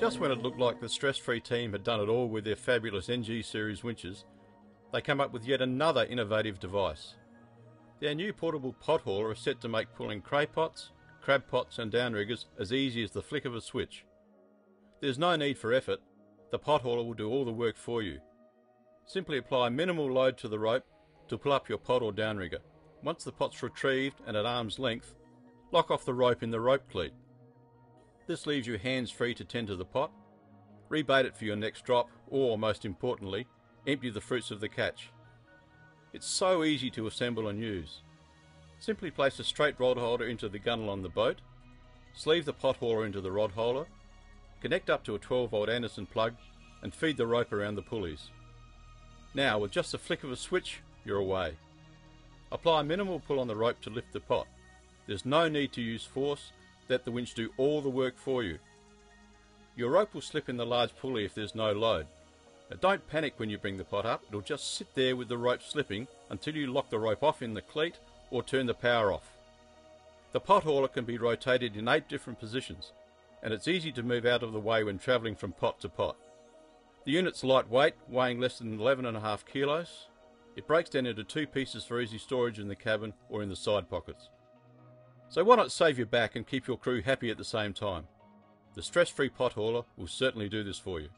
Just when it looked like the stress-free team had done it all with their fabulous NG series winches, they come up with yet another innovative device. Their new portable pot hauler is set to make pulling cray pots, crab pots and downriggers as easy as the flick of a switch. There's no need for effort, the pot hauler will do all the work for you. Simply apply minimal load to the rope to pull up your pot or downrigger. Once the pot's retrieved and at arm's length, lock off the rope in the rope cleat. This leaves you hands-free to tend to the pot, rebait it for your next drop or, most importantly, empty the fruits of the catch. It's so easy to assemble and use. Simply place a straight rod holder into the gunnel on the boat, sleeve the pot hauler into the rod holder, connect up to a 12-volt Anderson plug and feed the rope around the pulleys. Now, with just a flick of a switch, you're away. Apply a minimal pull on the rope to lift the pot. There's no need to use force. Let the winch do all the work for you. Your rope will slip in the large pulley if there's no load. Now don't panic when you bring the pot up, it'll just sit there with the rope slipping until you lock the rope off in the cleat or turn the power off. The pot hauler can be rotated in 8 different positions and it's easy to move out of the way when travelling from pot to pot. The unit's lightweight, weighing less than 11.5 kilos. It breaks down into 2 pieces for easy storage in the cabin or in the side pockets. So why not save your back and keep your crew happy at the same time? The stress-free pot hauler will certainly do this for you.